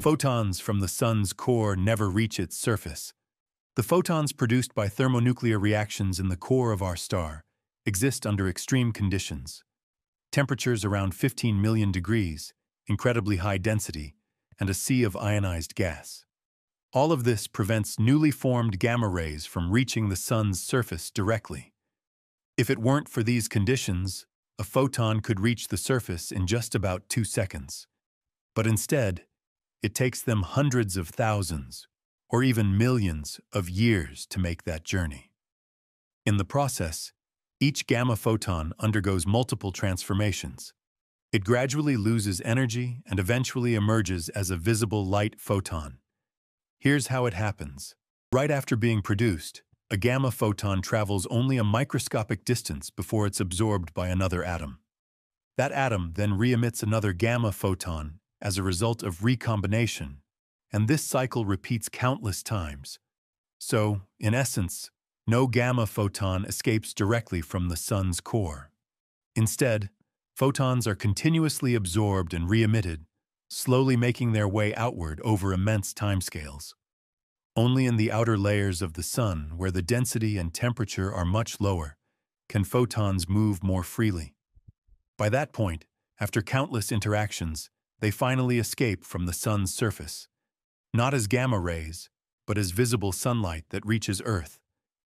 Photons from the sun's core never reach its surface. The photons produced by thermonuclear reactions in the core of our star exist under extreme conditions. Temperatures around 15 million degrees, incredibly high density, and a sea of ionized gas. All of this prevents newly formed gamma rays from reaching the sun's surface directly. If it weren't for these conditions, a photon could reach the surface in just about 2 seconds. But instead, it takes them hundreds of thousands, or even millions of years to make that journey. In the process, each gamma photon undergoes multiple transformations. It gradually loses energy and eventually emerges as a visible light photon. Here's how it happens. Right after being produced, a gamma photon travels only a microscopic distance before it's absorbed by another atom. That atom then re-emits another gamma photon as a result of recombination, and this cycle repeats countless times. So, in essence, no gamma photon escapes directly from the sun's core. Instead, photons are continuously absorbed and re-emitted, slowly making their way outward over immense timescales. Only in the outer layers of the sun, where the density and temperature are much lower, can photons move more freely. By that point, after countless interactions, they finally escape from the sun's surface, not as gamma rays, but as visible sunlight that reaches Earth,